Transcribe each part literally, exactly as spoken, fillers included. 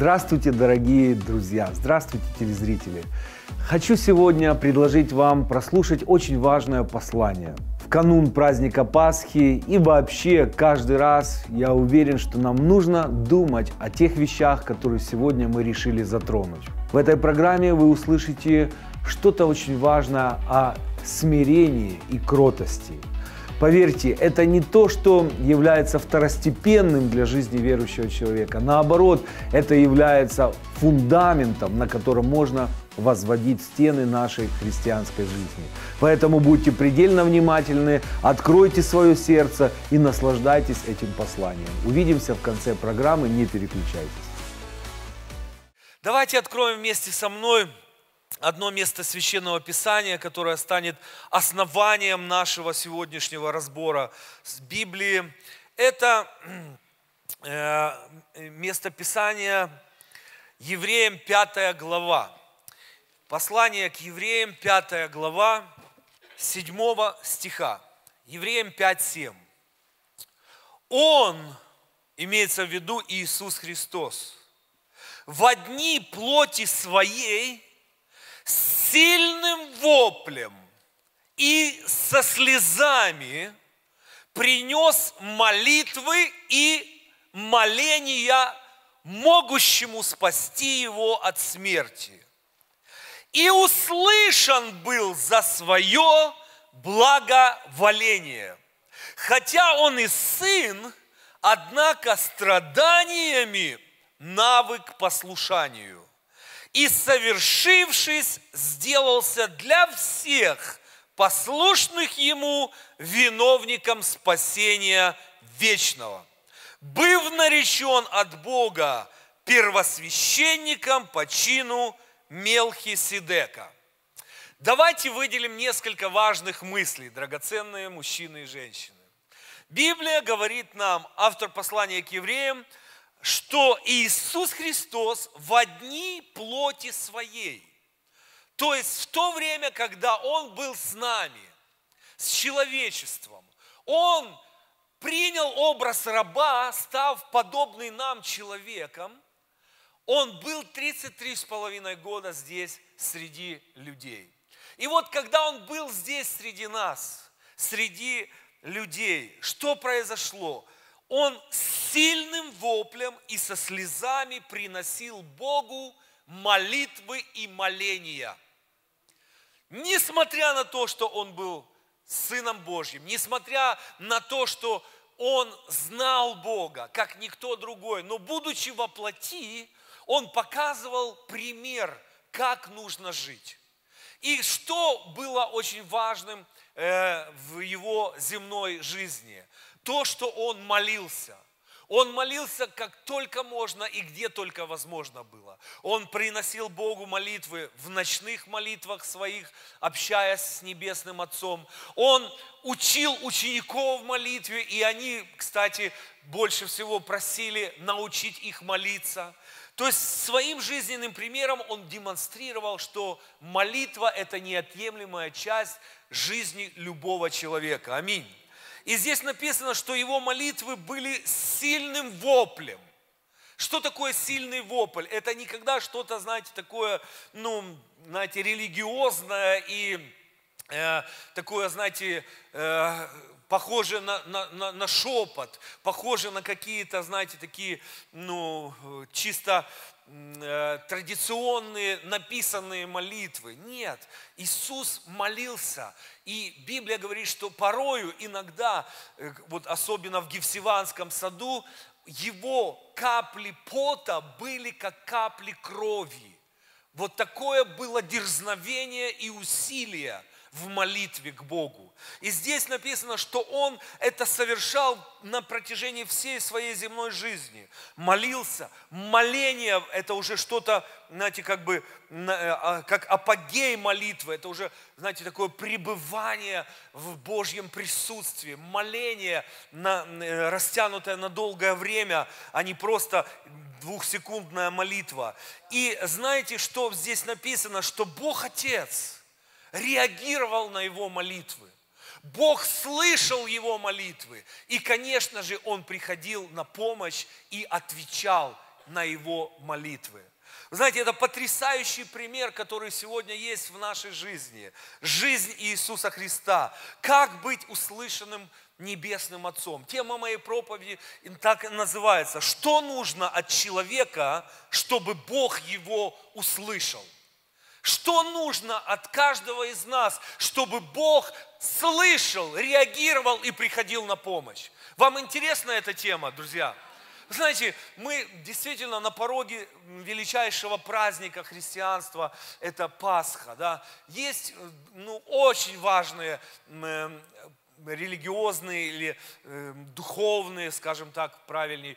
Здравствуйте, дорогие друзья! Здравствуйте, телезрители! Хочу сегодня предложить вам прослушать очень важное послание. В канун праздника Пасхи и вообще каждый раз я уверен, что нам нужно думать о тех вещах, которые сегодня мы решили затронуть. В этой программе вы услышите что-то очень важное о смирении и кротости. Поверьте, это не то, что является второстепенным для жизни верующего человека. Наоборот, это является фундаментом, на котором можно возводить стены нашей христианской жизни. Поэтому будьте предельно внимательны, откройте свое сердце и наслаждайтесь этим посланием. Увидимся в конце программы, не переключайтесь. Давайте откроем вместе со мной одно место Священного Писания, которое станет основанием нашего сегодняшнего разбора с Библии. Это место Писания Евреям пятая глава. Послание к Евреям пятая глава седьмого стиха. Евреям пять, семь. Он, имеется в виду Иисус Христос, во дни плоти своей с сильным воплем и со слезами принес молитвы и моления могущему спасти его от смерти. И услышан был за свое благоволение. Хотя он и сын, однако страданиями навык послушанию. И, совершившись, сделался для всех послушных ему виновником спасения вечного, быв наречен от Бога первосвященником по чину Мелхиседека. Давайте выделим несколько важных мыслей, драгоценные мужчины и женщины. Библия говорит нам, автор послания к евреям, что Иисус Христос во дни плоти своей, то есть в то время, когда Он был с нами, с человечеством, Он принял образ раба, став подобный нам человеком, Он был тридцать три с половиной года здесь среди людей. И вот когда Он был здесь среди нас, среди людей, что произошло? Он с сильным воплем и со слезами приносил Богу молитвы и моления. Несмотря на то, что он был Сыном Божьим, несмотря на то, что он знал Бога, как никто другой, но будучи во плоти, он показывал пример, как нужно жить. И что было очень важным э, в его земной жизни? То, что он молился. Он молился как только можно и где только возможно было. Он приносил Богу молитвы в ночных молитвах своих, общаясь с Небесным Отцом. Он учил учеников молитве, и они, кстати, больше всего просили научить их молиться. То есть своим жизненным примером он демонстрировал, что молитва – это неотъемлемая часть жизни любого человека. Аминь. И здесь написано, что его молитвы были сильным воплем. Что такое сильный вопль? Это никогда что-то, знаете, такое, ну, знаете, религиозное и э, такое, знаете, э, похоже на, на, на, на шепот, похоже на какие-то, знаете, такие, ну, чисто э, традиционные написанные молитвы. Нет, Иисус молился. И Библия говорит, что порою, иногда, вот особенно в Гефсиманском саду, его капли пота были как капли крови. Вот такое было дерзновение и усилие в молитве к Богу. И здесь написано, что он это совершал на протяжении всей своей земной жизни. Молился. Моление – это уже что-то, знаете, как бы, как апогей молитвы. Это уже, знаете, такое пребывание в Божьем присутствии. Моление, на, растянутое на долгое время, а не просто двухсекундная молитва. И знаете, что здесь написано? Что Бог Отец реагировал на его молитвы. Бог слышал его молитвы. И, конечно же, он приходил на помощь и отвечал на его молитвы. Вы знаете, это потрясающий пример, который сегодня есть в нашей жизни. Жизнь Иисуса Христа. Как быть услышанным Небесным Отцом. Тема моей проповеди так и называется. Что нужно от человека, чтобы Бог его услышал? Что нужно от каждого из нас, чтобы Бог слышал, реагировал и приходил на помощь? Вам интересна эта тема, друзья? Знаете, мы действительно на пороге величайшего праздника христианства, это Пасха, да? Есть, ну, очень важные э, религиозные или э, духовные, скажем так, правильнее,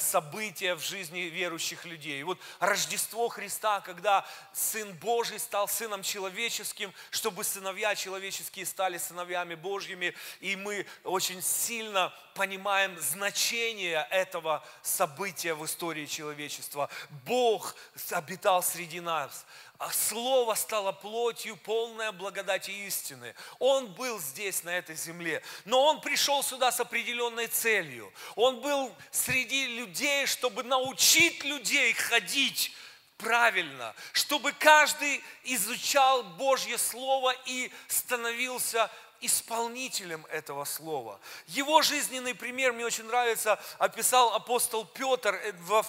события в жизни верующих людей. И вот Рождество Христа, когда Сын Божий стал Сыном Человеческим, чтобы сыновья человеческие стали сыновьями Божьими, и мы очень сильно понимаем значение этого события в истории человечества. Бог обитал среди нас. Слово стало плотью, полная благодати истины. Он был здесь, на этой земле, но Он пришел сюда с определенной целью. Он был среди людей, чтобы научить людей ходить правильно, чтобы каждый изучал Божье Слово и становился исполнителем этого слова. Его жизненный пример, мне очень нравится, описал апостол Петр во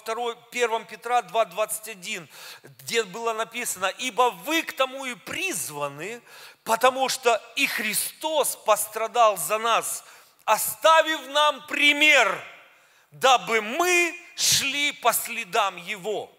первом Петра два двадцать один, где было написано: «Ибо вы к тому и призваны, потому что и Христос пострадал за нас, оставив нам пример, дабы мы шли по следам Его».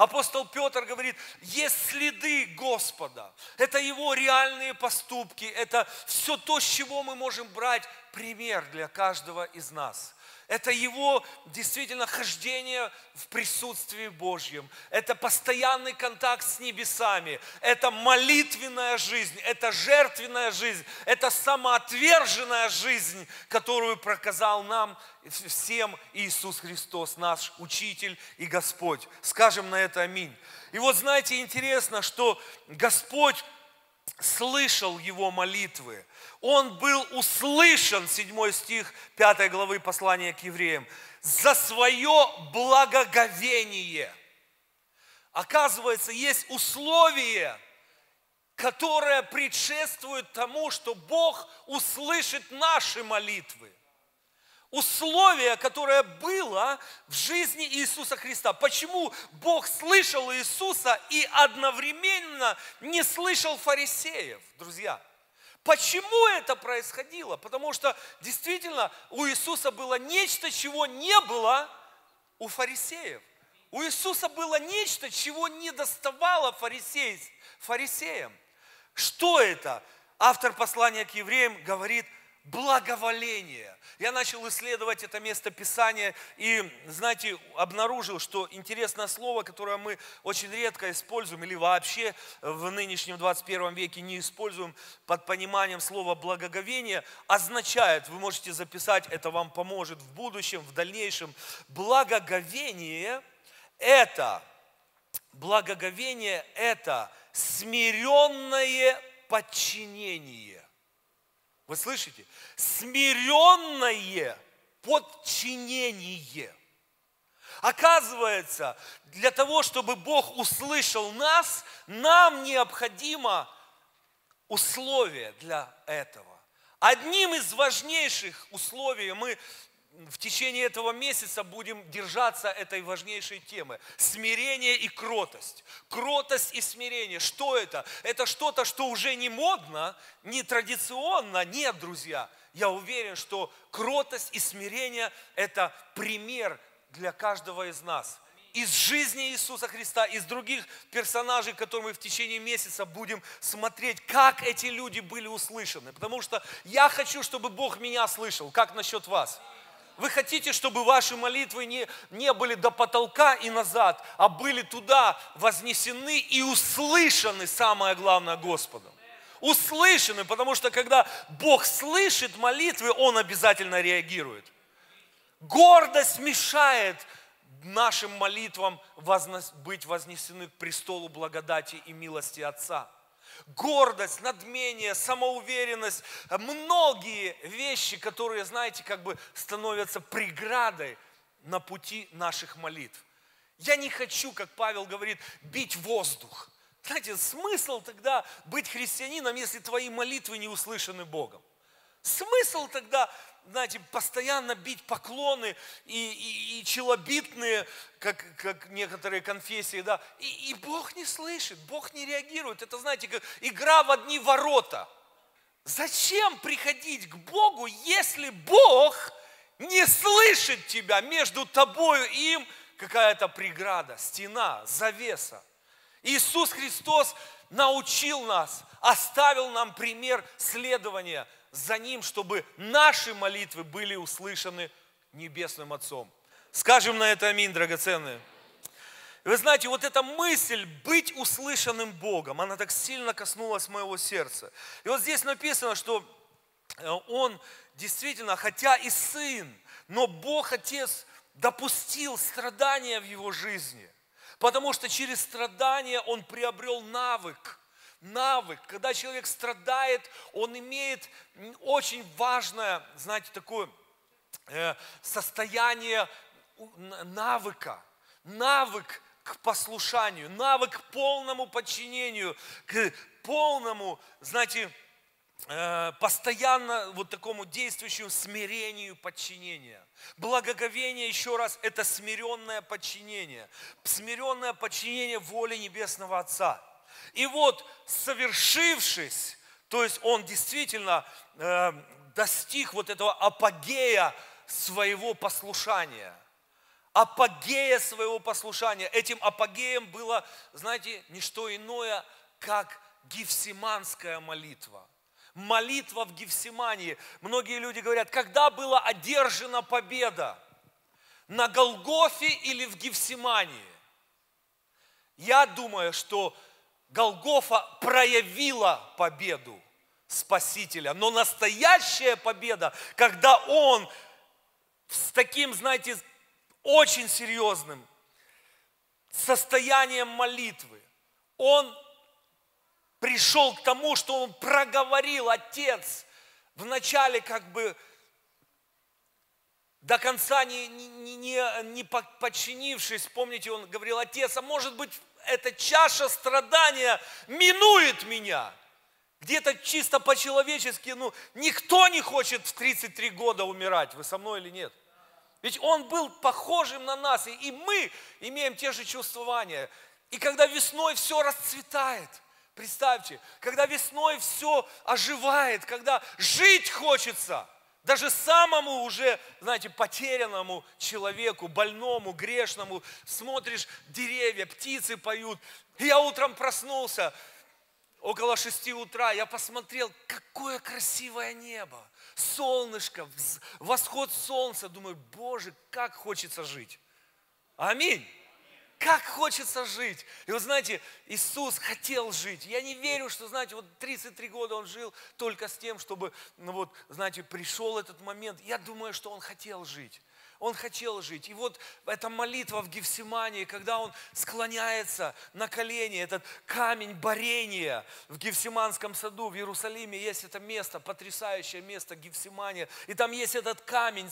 Апостол Петр говорит, есть следы Господа, это Его реальные поступки, это все то, с чего мы можем брать пример для каждого из нас. Это Его действительно хождение в присутствии Божьем, это постоянный контакт с небесами, это молитвенная жизнь, это жертвенная жизнь, это самоотверженная жизнь, которую проказал нам всем Иисус Христос, наш Учитель и Господь. Скажем на это аминь. И вот знаете, интересно, что Господь слышал его молитвы. Он был услышан, седьмой стих пятой главы послания к евреям, за свое благоговение. Оказывается, есть условие, которое предшествует тому, что Бог услышит наши молитвы. Условие, которое было в жизни Иисуса Христа. Почему Бог слышал Иисуса и одновременно не слышал фарисеев, друзья? Почему это происходило? Потому что действительно у Иисуса было нечто, чего не было у фарисеев. У Иисуса было нечто, чего не доставало фарисеям. Что это? Автор послания к евреям говорит: благоволение. Я начал исследовать это место Писания и, знаете, обнаружил, что интересное слово, которое мы очень редко используем или вообще в нынешнем двадцать первом веке не используем под пониманием слова благоговение, означает, вы можете записать, это вам поможет в будущем, в дальнейшем. Благоговение – это, благоговение – это смиренное подчинение. Вы слышите? Смиренное подчинение. Оказывается, для того, чтобы Бог услышал нас, нам необходимо условие для этого. Одним из важнейших условий, мы в течение этого месяца будем держаться этой важнейшей темы. Смирение и кротость. Кротость и смирение. Что это? Это что-то, что уже не модно, не традиционно. Нет, друзья, я уверен, что кротость и смирение – это пример для каждого из нас. Из жизни Иисуса Христа, из других персонажей, которые мы в течение месяца будем смотреть, как эти люди были услышаны. Потому что я хочу, чтобы Бог меня слышал. Как насчет вас? Вы хотите, чтобы ваши молитвы не, не были до потолка и назад, а были туда вознесены и услышаны, самое главное, Господом. Услышаны, потому что когда Бог слышит молитвы, Он обязательно реагирует. Гордость мешает нашим молитвам вознес, быть вознесены к престолу благодати и милости Отца. Гордость, надмение, самоуверенность, многие вещи, которые, знаете, как бы становятся преградой на пути наших молитв. Я не хочу, как Павел говорит, бить воздух. Знаете, смысл тогда быть христианином, если твои молитвы не услышаны Богом? Смысл тогда, знаете, постоянно бить поклоны и, и, и челобитные, как, как некоторые конфессии, да, и, и Бог не слышит, Бог не реагирует. Это, знаете, как игра в одни ворота. Зачем приходить к Богу, если Бог не слышит тебя? Между тобою и им какая-то преграда, стена, завеса. Иисус Христос научил нас, оставил нам пример следования за Ним, чтобы наши молитвы были услышаны Небесным Отцом. Скажем на это аминь, драгоценные. Вы знаете, вот эта мысль быть услышанным Богом, она так сильно коснулась моего сердца. И вот здесь написано, что Он действительно, хотя и Сын, но Бог Отец допустил страдания в Его жизни. Потому что через страдания он приобрел навык. Навык. Когда человек страдает, он имеет очень важное, знаете, такое состояние навыка. Навык к послушанию, навык к полному подчинению, к полному, знаете, постоянно вот такому действующему смирению подчинения. Благоговение, еще раз, это смиренное подчинение. Смиренное подчинение воле Небесного Отца. И вот, совершившись, то есть он действительно э, достиг вот этого апогея своего послушания. Апогея своего послушания. Этим апогеем было, знаете, не что иное, как гефсиманская молитва. Молитва в Гефсимании. Многие люди говорят, когда была одержана победа? На Голгофе или в Гефсимании? Я думаю, что Голгофа проявила победу Спасителя. Но настоящая победа, когда Он с таким, знаете, очень серьезным состоянием молитвы, Он пришел к тому, что он проговорил, Отец, вначале как бы до конца не, не, не, не подчинившись, помните, он говорил, Отец, а может быть, эта чаша страдания минует меня. Где-то чисто по-человечески, ну, никто не хочет в тридцать три года умирать, вы со мной или нет? Ведь он был похожим на нас, и, и мы имеем те же чувствования. И когда весной все расцветает, представьте, когда весной все оживает, когда жить хочется, даже самому уже, знаете, потерянному человеку, больному, грешному, смотришь, деревья, птицы поют. И я утром проснулся, около шести утра, я посмотрел, какое красивое небо, солнышко, восход солнца. Думаю, Боже, как хочется жить. Аминь. Как хочется жить. И вот знаете, Иисус хотел жить. Я не верю, что, знаете, вот тридцать три года Он жил только с тем, чтобы, ну вот, знаете, пришел этот момент. Я думаю, что Он хотел жить. Он хотел жить. И вот эта молитва в Гефсимании, когда Он склоняется на колени, этот камень борения в Гефсиманском саду в Иерусалиме, есть это место, потрясающее место Гефсимания. И там есть этот камень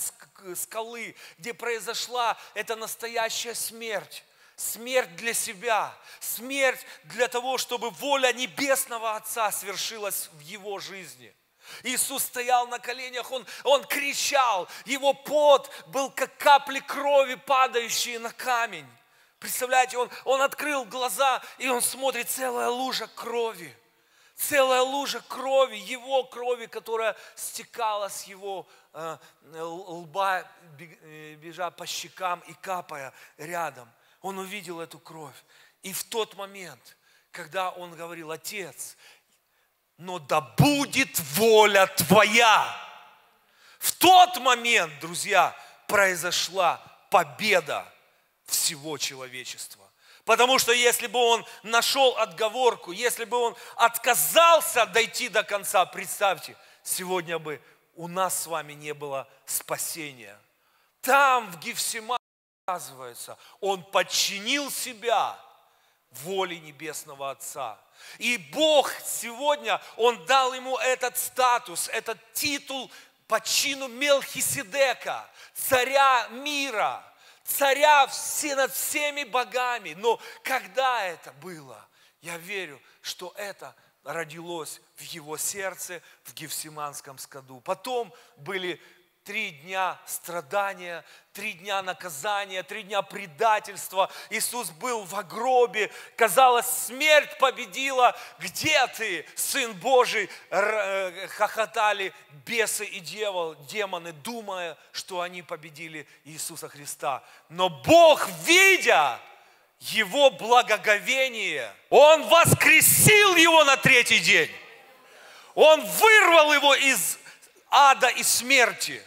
скалы, где произошла эта настоящая смерть. Смерть для себя, смерть для того, чтобы воля Небесного Отца свершилась в Его жизни. Иисус стоял на коленях, Он, он кричал, Его пот был как капли крови, падающие на камень. Представляете, Он, он открыл глаза, и Он смотрит, целая лужа крови, целая лужа крови, Его крови, которая стекала с Его э, лба, бежа по щекам и капая рядом. Он увидел эту кровь. И в тот момент, когда он говорил, Отец, но да будет воля Твоя. В тот момент, друзья, произошла победа всего человечества. Потому что если бы он нашел отговорку, если бы он отказался дойти до конца, представьте, сегодня бы у нас с вами не было спасения. Там, в Гефсимании, оказывается, он подчинил себя воле Небесного Отца. И Бог сегодня, Он дал ему этот статус, этот титул по чину Мелхиседека, царя мира, царя над всеми богами. Но когда это было? Я верю, что это родилось в его сердце, в Гефсиманском саду. Потом были три дня страдания, три дня наказания, три дня предательства. Иисус был в гробе. Казалось, смерть победила. Где ты, Сын Божий? Хохотали бесы и дьявол, демоны, думая, что они победили Иисуса Христа. Но Бог, видя его благоговение, Он воскресил его на третий день. Он вырвал его из ада и смерти.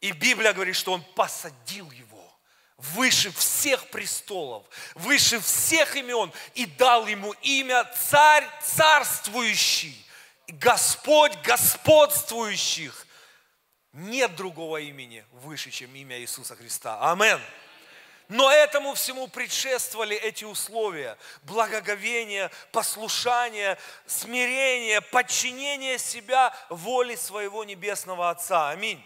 И Библия говорит, что Он посадил его выше всех престолов, выше всех имен, и дал ему имя Царь Царствующий, Господь Господствующих. Нет другого имени выше, чем имя Иисуса Христа. Аминь. Но этому всему предшествовали эти условия: благоговение, послушание, смирение, подчинение себя воле своего Небесного Отца. Аминь.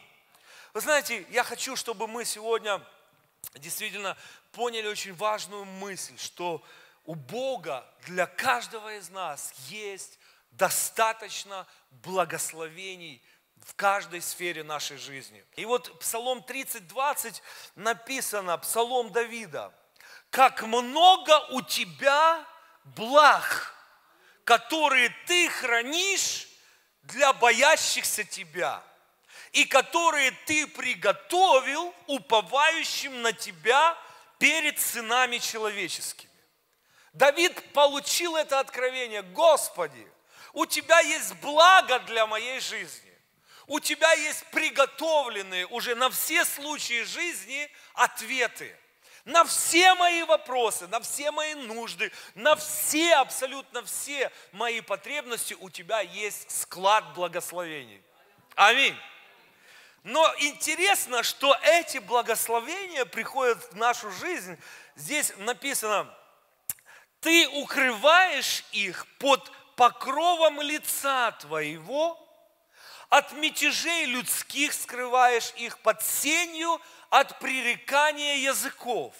Вы знаете, я хочу, чтобы мы сегодня действительно поняли очень важную мысль, что у Бога для каждого из нас есть достаточно благословений в каждой сфере нашей жизни. И вот Псалом тридцать, двадцать написано, Псалом Давида: «Как много у тебя благ, которые ты хранишь для боящихся тебя, и которые ты приготовил уповающим на тебя перед сынами человеческими». Давид получил это откровение: «Господи, у тебя есть благо для моей жизни. У тебя есть приготовленные уже на все случаи жизни ответы. На все мои вопросы, на все мои нужды, на все, абсолютно все мои потребности у тебя есть склад благословений». Аминь. Но интересно, что эти благословения приходят в нашу жизнь. Здесь написано: «Ты укрываешь их под покровом лица твоего, от мятежей людских скрываешь их под сенью от пререкания языков.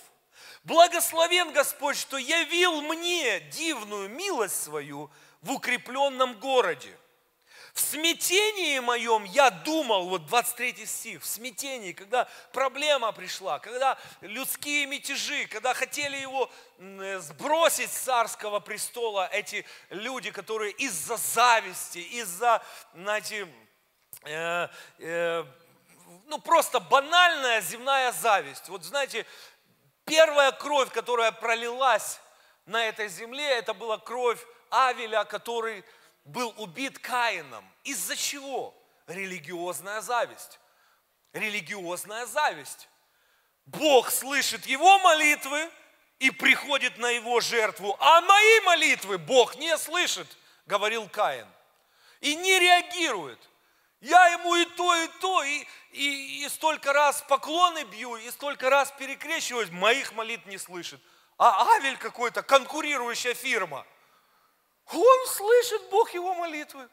Благословен Господь, что явил мне дивную милость свою в укрепленном городе. В смятении моем я думал», вот двадцать третий стих, в смятении, когда проблема пришла, когда людские мятежи, когда хотели его сбросить с царского престола эти люди, которые из-за зависти, из-за, знаете, Э, э, ну просто банальная земная зависть. Вот знаете, первая кровь, которая пролилась на этой земле, это была кровь Авеля, который был убит Каином. Из-за чего? Религиозная зависть. Религиозная зависть. Бог слышит его молитвы и приходит на его жертву, а мои молитвы Бог не слышит, говорил Каин, и не реагирует. Я ему и то, и то, и, и, и столько раз поклоны бью, и столько раз перекрещиваюсь, моих молитв не слышит. А Авель какой-то, конкурирующая фирма, он слышит, Бог, его молитвы.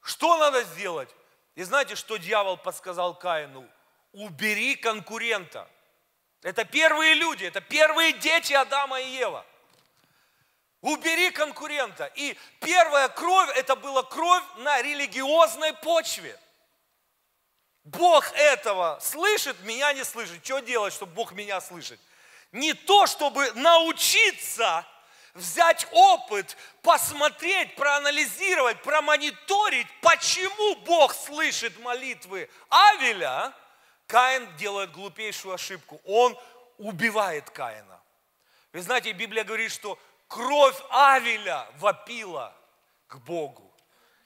Что надо сделать? И знаете, что дьявол подсказал Каину? Убери конкурента. Это первые люди, это первые дети Адама и Ева. Убери конкурента. И первая кровь, это была кровь на религиозной почве. Бог этого слышит, меня не слышит. Что делать, чтобы Бог меня слышит? Не то, чтобы научиться, взять опыт, посмотреть, проанализировать, промониторить, почему Бог слышит молитвы Авеля. Каин делает глупейшую ошибку. Он убивает Каина. Вы знаете, Библия говорит, что кровь Авеля вопила к Богу.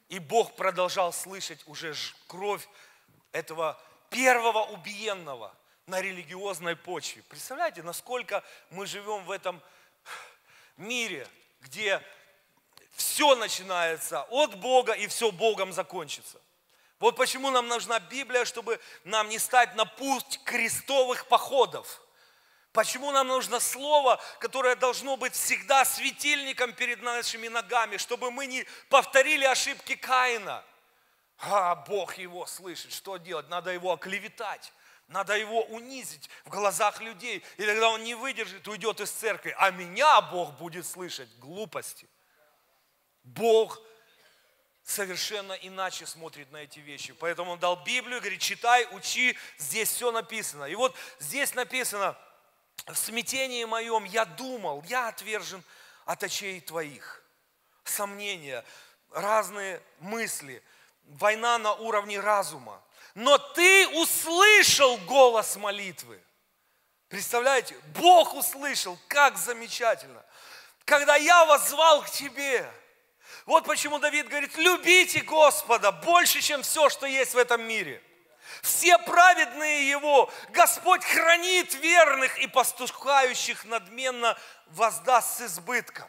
И Бог продолжал слышать уже кровь этого первого убиенного на религиозной почве. Представляете, насколько мы живем в этом мире, где все начинается от Бога и все Богом закончится. Вот почему нам нужна Библия, чтобы нам не стать на путь крестовых походов. Почему нам нужно слово, которое должно быть всегда светильником перед нашими ногами, чтобы мы не повторили ошибки Каина. А Бог его слышит, что делать? Надо его оклеветать, Надо его унизить в глазах людей. И тогда он не выдержит, уйдет из церкви. А меня Бог будет слышать. Глупости. Бог совершенно иначе смотрит на эти вещи. Поэтому он дал Библию и говорит, читай, учи, здесь все написано. И вот здесь написано, в смятении моем я думал, я отвержен от очей твоих. Сомнения, разные мысли, война на уровне разума. Но ты услышал голос молитвы. Представляете, Бог услышал, как замечательно. Когда я воззвал к тебе. Вот почему Давид говорит, любите Господа больше, чем все, что есть в этом мире. Все праведные Его, Господь хранит верных, и пастухающих надменно воздаст с избытком.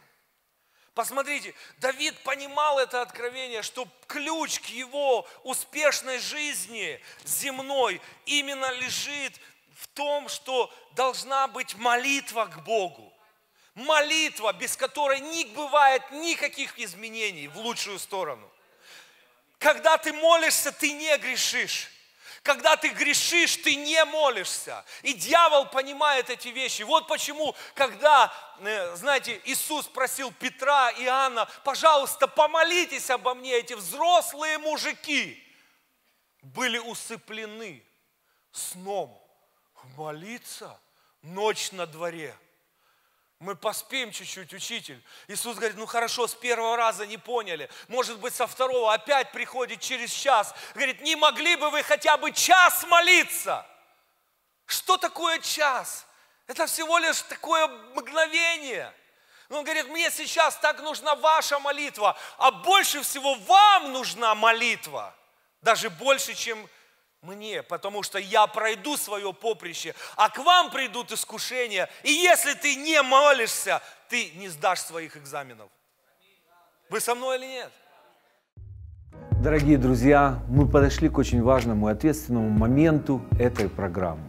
Посмотрите, Давид понимал это откровение, что ключ к его успешной жизни земной именно лежит в том, что должна быть молитва к Богу. Молитва, без которой не бывает никаких изменений в лучшую сторону. Когда ты молишься, ты не грешишь. Когда ты грешишь, ты не молишься. И дьявол понимает эти вещи. Вот почему, когда, знаете, Иисус просил Петра и Иоанна, пожалуйста, помолитесь обо мне, эти взрослые мужики были усыплены сном. Молиться ночь на дворе. Мы поспим чуть-чуть, учитель. Иисус говорит, ну хорошо, с первого раза не поняли. Может быть, со второго опять приходит через час. Говорит, не могли бы вы хотя бы час молиться? Что такое час? Это всего лишь такое мгновение. Он говорит, мне сейчас так нужна ваша молитва, а больше всего вам нужна молитва. Даже больше, чем мне, потому что я пройду свое поприще, а к вам придут искушения, и если ты не молишься, ты не сдашь своих экзаменов. Вы со мной или нет? Дорогие друзья, мы подошли к очень важному и ответственному моменту этой программы.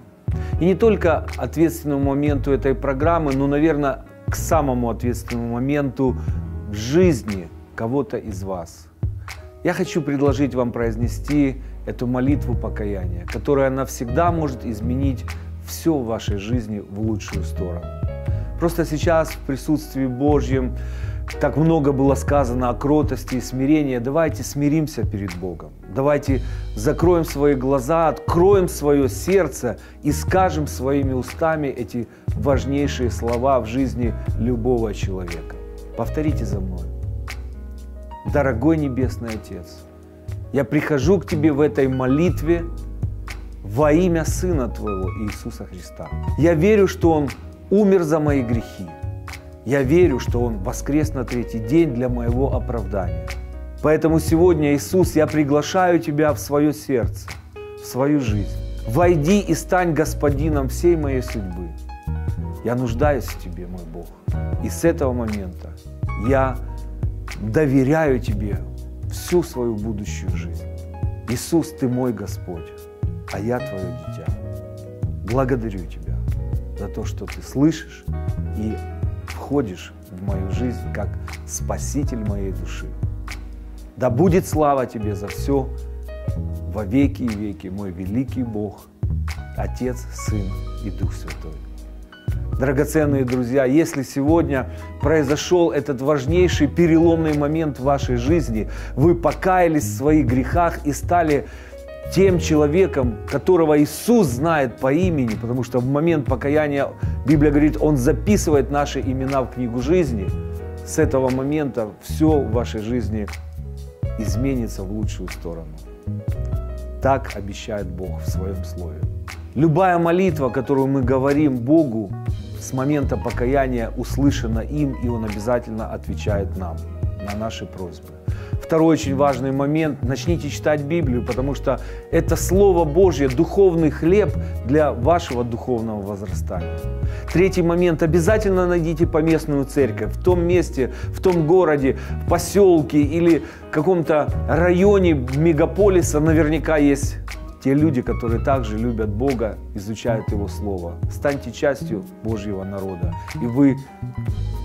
И не только ответственному моменту этой программы, но, наверное, к самому ответственному моменту в жизни кого-то из вас. Я хочу предложить вам произнести эту молитву покаяния, которая навсегда может изменить все в вашей жизни в лучшую сторону. Просто сейчас в присутствии Божьем так много было сказано о кротости и смирении. Давайте смиримся перед Богом. Давайте закроем свои глаза, откроем свое сердце и скажем своими устами эти важнейшие слова в жизни любого человека. Повторите за мной. Дорогой Небесный Отец, я прихожу к Тебе в этой молитве во имя Сына Твоего Иисуса Христа. Я верю, что Он умер за мои грехи. Я верю, что Он воскрес на третий день для моего оправдания. Поэтому сегодня, Иисус, я приглашаю Тебя в свое сердце, в свою жизнь. Войди и стань Господином всей моей судьбы. Я нуждаюсь в Тебе, мой Бог. И с этого момента я доверяю Тебе всю свою будущую жизнь. Иисус, Ты мой Господь, а я Твое дитя. Благодарю Тебя за то, что Ты слышишь и входишь в мою жизнь как Спаситель моей души. Да будет слава Тебе за все во веки и веки, мой великий Бог, Отец, Сын и Дух Святой. Драгоценные друзья, если сегодня произошел этот важнейший переломный момент в вашей жизни, вы покаялись в своих грехах и стали тем человеком, которого Иисус знает по имени, потому что в момент покаяния, Библия говорит, Он записывает наши имена в книгу жизни, с этого момента все в вашей жизни изменится в лучшую сторону. Так обещает Бог в Своем Слове. Любая молитва, которую мы говорим Богу, с момента покаяния услышана им, и Он обязательно отвечает нам на наши просьбы. Второй очень важный момент. Начните читать Библию, потому что это Слово Божье, духовный хлеб для вашего духовного возрастания. Третий момент. Обязательно найдите поместную церковь в том месте, в том городе, в поселке или в каком-то районе мегаполиса. Наверняка есть те люди, которые также любят Бога, изучают Его Слово. Станьте частью Божьего народа, и вы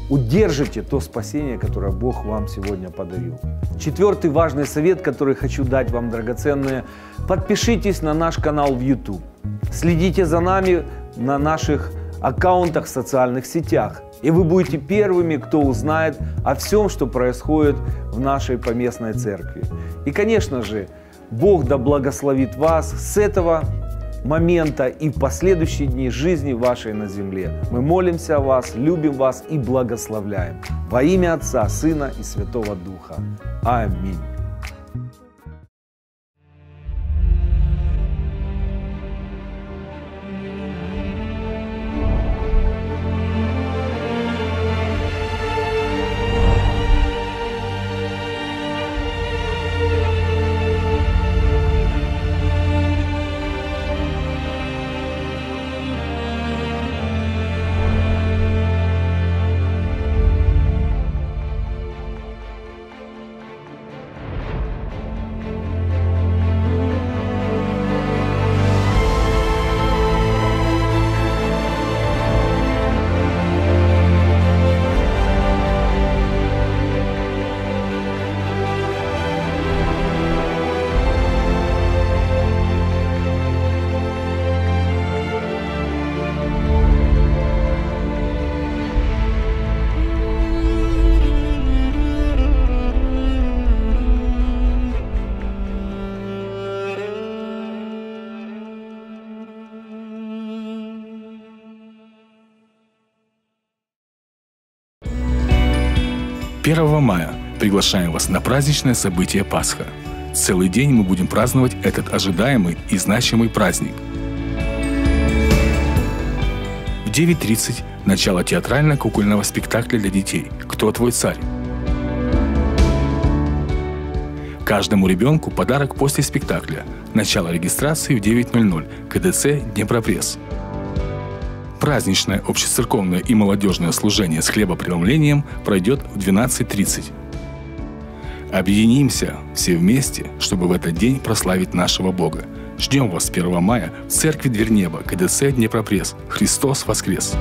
удержите то спасение, которое Бог вам сегодня подарил. Четвертый важный совет, который хочу дать вам, драгоценные. Подпишитесь на наш канал в YouTube. Следите за нами на наших аккаунтах в социальных сетях, и вы будете первыми, кто узнает о всем, что происходит в нашей поместной церкви. И, конечно же, Бог да благословит вас с этого момента и в последующие дни жизни вашей на земле. Мы молимся о вас, любим вас и благословляем. Во имя Отца, Сына и Святого Духа. Аминь. первого мая приглашаем вас на праздничное событие Пасха. Целый день мы будем праздновать этот ожидаемый и значимый праздник. В девять тридцать начало театрально-кукольного спектакля для детей «Кто твой царь?». Каждому ребенку подарок после спектакля. Начало регистрации в девять ноль ноль, КДЦ Днепропресс. Праздничное общецерковное и молодежное служение с хлебопреломлением пройдет в двенадцать тридцать. Объединимся все вместе, чтобы в этот день прославить нашего Бога. Ждем вас первого мая в церкви Дверь Неба, КДЦ Днепропресс. Христос воскрес!